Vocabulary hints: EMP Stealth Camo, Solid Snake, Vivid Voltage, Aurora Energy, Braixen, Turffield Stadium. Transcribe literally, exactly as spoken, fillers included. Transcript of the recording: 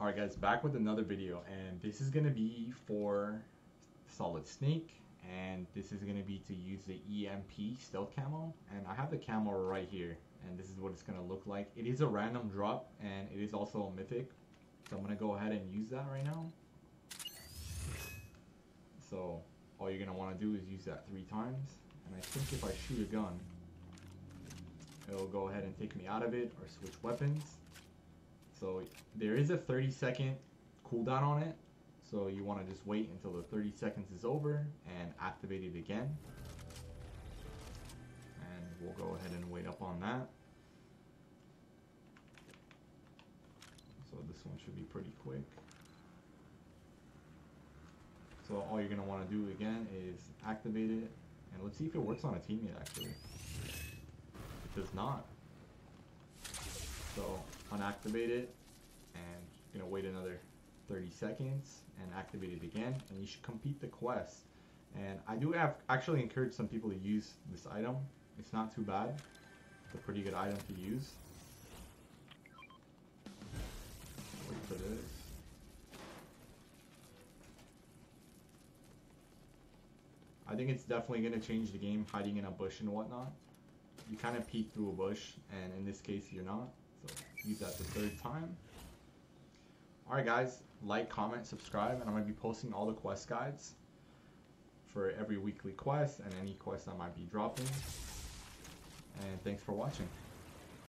Alright guys, back with another video, and this is going to be for Solid Snake, and this is going to be to use the E M P Stealth Camo, and I have the camo right here, and this is what it's going to look like. It is a random drop, and it is also a mythic, so I'm going to go ahead and use that right now. So all you're going to want to do is use that three times, and I think if I shoot a gun, it'll go ahead and take me out of it or switch weapons. So there is a thirty second cooldown on it, so you want to just wait until the thirty seconds is over and activate it again. And we'll go ahead and wait up on that. So this one should be pretty quick. So all you're going to want to do again is activate it, and let's see if it works on a teammate actually. It does not. So unactivate it, and you're gonna wait another thirty seconds and activate it again, and you should complete the quest. And I do have actually encouraged some people to use this item. It's not too bad. It's a pretty good item to use. Wait for this. I think it's definitely gonna change the game, hiding in a bush and whatnot. You kind of peek through a bush, and in this case you're not. So use that the third time. Alright guys, like, comment, subscribe, and I'm going to be posting all the quest guides for every weekly quest and any quest I might be dropping. And thanks for watching.